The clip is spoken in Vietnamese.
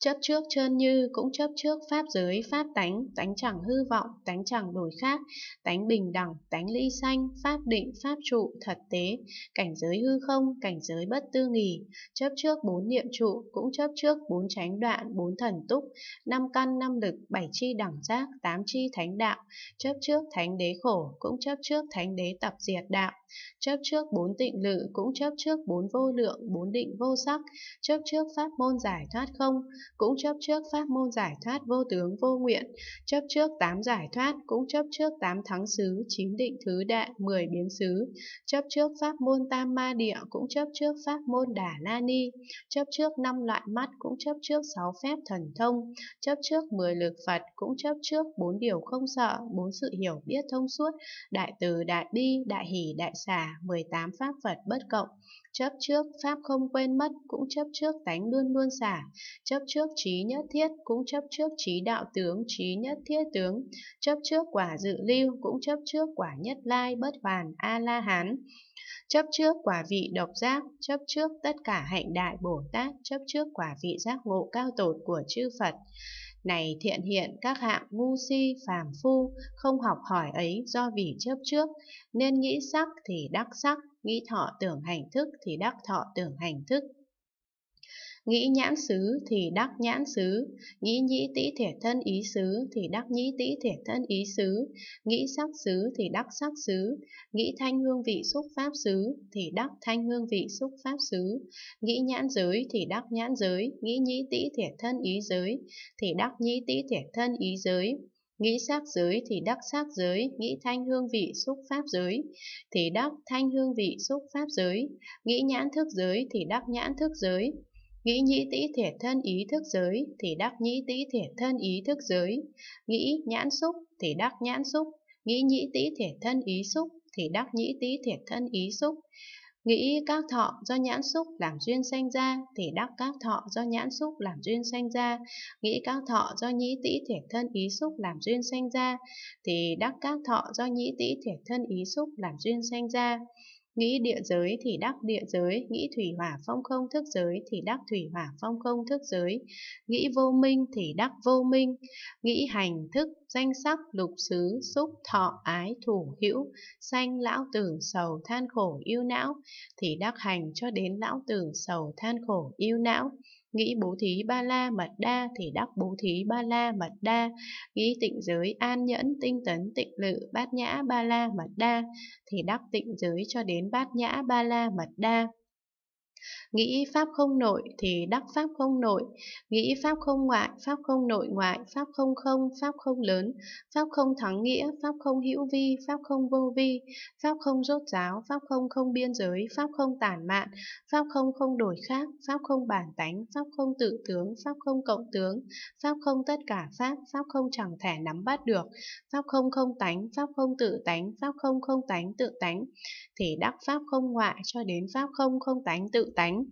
Chấp trước trơn như cũng chấp trước pháp giới, pháp tánh, tánh chẳng hư vọng, tánh chẳng đổi khác, tánh bình đẳng, tánh ly sanh, pháp định, pháp trụ, thật tế, cảnh giới hư không, cảnh giới bất tư nghì. Chấp trước bốn niệm trụ, cũng chấp trước bốn chánh đoạn, bốn thần túc, năm căn, năm lực, bảy chi đẳng giác, tám chi thánh đạo. Chấp trước thánh đế khổ, cũng chấp trước thánh đế tập diệt đạo. Chấp trước bốn tịnh lự, cũng chấp trước bốn vô lượng, bốn định vô sắc. Chấp trước pháp môn giải thoát không, cũng chấp trước pháp môn giải thoát vô tướng vô nguyện. Chấp trước tám giải thoát, cũng chấp trước tám thắng xứ, chín định thứ đại, 10 biến xứ. Chấp trước pháp môn tam ma địa, cũng chấp trước pháp môn đà la ni. Chấp trước năm loại mắt, cũng chấp trước 6 phép thần thông. Chấp trước 10 lực Phật, cũng chấp trước 4 điều không sợ, 4 sự hiểu biết thông suốt, đại từ, đại bi, đại hỷ, đại xả, 18 pháp Phật bất cộng. Chấp trước pháp không quên mất, cũng chấp trước tánh luôn luôn xả. Chấp trước trí nhất thiết, cũng chấp trước trí đạo tướng, trí nhất thiết tướng. Chấp trước quả dự lưu, cũng chấp trước quả nhất lai, bất hoàn, A-la-hán. Chấp trước quả vị độc giác, chấp trước tất cả hạnh đại Bồ Tát, chấp trước quả vị giác ngộ cao tột của chư Phật. Này thiện hiện, các hạng ngu si phàm phu không học hỏi ấy do vì chấp trước, nên nghĩ sắc thì đắc sắc, nghĩ thọ tưởng hành thức thì đắc thọ tưởng hành thức, nghĩ nhãn xứ thì đắc nhãn xứ, nghĩ nhĩ tĩ thể thân ý xứ thì đắc nhĩ tĩ thể thân ý xứ, nghĩ sắc xứ thì đắc sắc xứ, nghĩ thanh hương vị xúc pháp xứ thì đắc thanh hương vị xúc pháp xứ, nghĩ nhãn giới thì đắc nhãn giới, nghĩ nhĩ tĩ thể thân ý giới thì đắc nhĩ tĩ thể thân ý giới, nghĩ sắc giới thì đắc sắc giới, nghĩ thanh hương vị xúc pháp giới thì đắc thanh hương vị xúc pháp giới, nghĩ nhãn thức giới thì đắc nhãn thức giới, nghĩ nhĩ tĩ thể thân ý thức giới thì đắc nhĩ tĩ thể thân ý thức giới, nghĩ nhãn xúc thì đắc nhãn xúc, nghĩ nhĩ tĩ thể thân ý xúc thì đắc nhĩ tĩ thể thân ý xúc, nghĩ các thọ do nhãn xúc làm duyên sanh ra thì đắc các thọ do nhãn xúc làm duyên sanh ra, nghĩ các thọ do nhĩ tĩ thể thân ý xúc làm duyên sanh ra thì đắc các thọ do nhĩ tĩ thể thân ý xúc làm duyên sanh ra, nghĩ địa giới thì đắc địa giới, nghĩ thủy hỏa phong không thức giới thì đắc thủy hỏa phong không thức giới, nghĩ vô minh thì đắc vô minh, nghĩ hành thức, danh sắc, lục xứ, xúc, thọ, ái, thủ, hữu, sanh, lão tử, sầu, than khổ, ưu não thì đắc hành cho đến lão tử, sầu, than khổ, ưu não, nghĩ bố thí ba la mật đa thì đắc bố thí ba la mật đa, nghĩ tịnh giới an nhẫn tinh tấn tịnh lự bát nhã ba la mật đa thì đắc tịnh giới cho đến bát nhã ba la mật đa, nghĩ pháp không nội thì đắc pháp không nội, nghĩ pháp không ngoại, pháp không nội ngoại, pháp không không, pháp không lớn, pháp không thắng nghĩa, pháp không hữu vi, pháp không vô vi, pháp không rốt ráo, pháp không không biên giới, pháp không tản mạn, pháp không không đổi khác, pháp không bản tánh, pháp không tự tướng, pháp không cộng tướng, pháp không tất cả pháp, pháp không chẳng thể nắm bắt được, pháp không không tánh, pháp không tự tánh, pháp không không tánh tự tánh thì đắc pháp không ngoại cho đến pháp không không tánh tự tánh.